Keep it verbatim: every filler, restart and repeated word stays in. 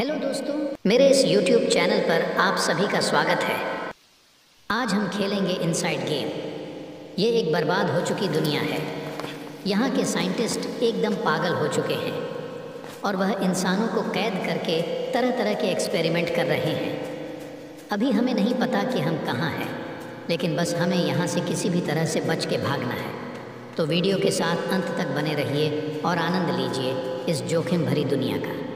Hello दोस्तों, मेरे इस यूट्यूब चैनल पर आप सभी का स्वागत है। आज हम खेलेंगे इनसाइड गेम। ये एक बर्बाद हो चुकी दुनिया है। यहाँ के साइंटिस्ट एकदम पागल हो चुके हैं और वह इंसानों को कैद करके तरह तरह के एक्सपेरिमेंट कर रहे हैं। अभी हमें नहीं पता कि हम कहाँ हैं, लेकिन बस हमें यहाँ से किसी भी तरह से बच के भागना है। तो वीडियो के साथ अंत तक बने रहिए और आनंद लीजिए इस जोखिम भरी दुनिया का।